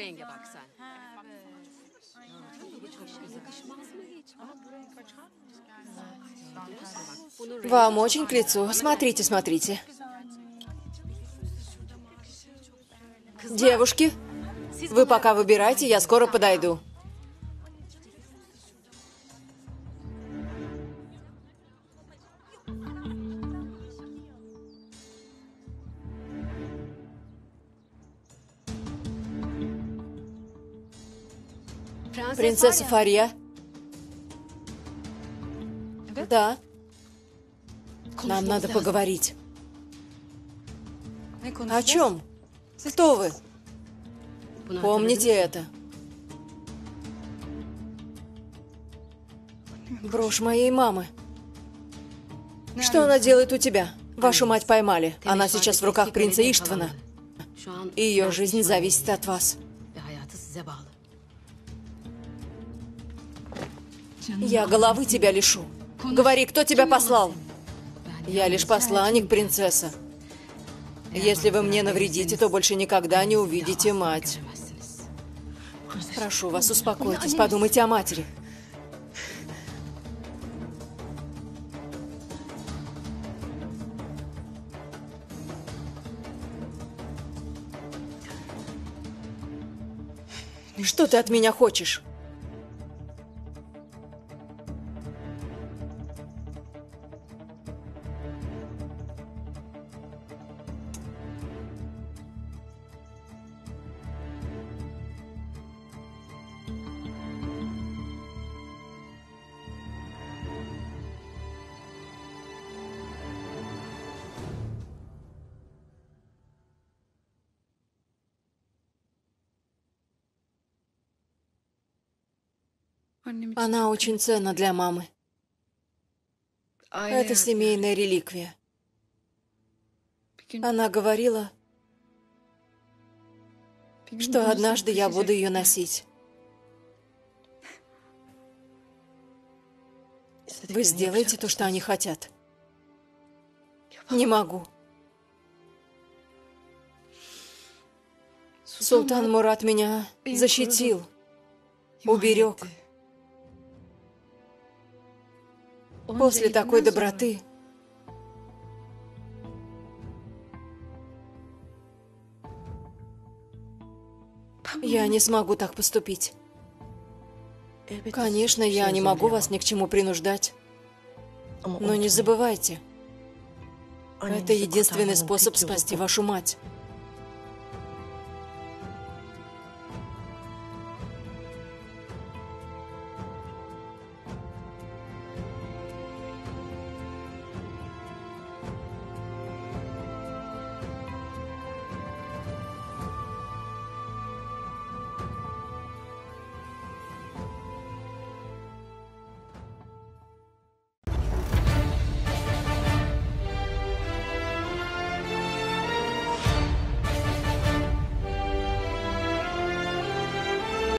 buraya bak sen. Вам очень к лицу. Смотрите, смотрите. Девушки, вы пока выбирайте, я скоро подойду. Принцесса Фария. Да. Нам надо поговорить. О чем? Кто вы? Помните это. Брошь моей мамы. Что она делает у тебя? Вашу мать поймали. Она сейчас в руках принца Иштвана. Ее жизнь зависит от вас. Я головы тебя лишу. Говори, кто тебя послал? Я лишь посланник, принцесса. Если вы мне навредите, то больше никогда не увидите мать. Прошу вас, успокойтесь, подумайте о матери. Что ты от меня хочешь? Она очень ценна для мамы. Это семейная реликвия. Она говорила, что однажды я буду ее носить. Вы сделаете то, что они хотят. Не могу. Султан Мурад меня защитил, уберег. После такой доброты я не смогу так поступить. Конечно, я не могу вас ни к чему принуждать. Но не забывайте, это единственный способ спасти вашу мать.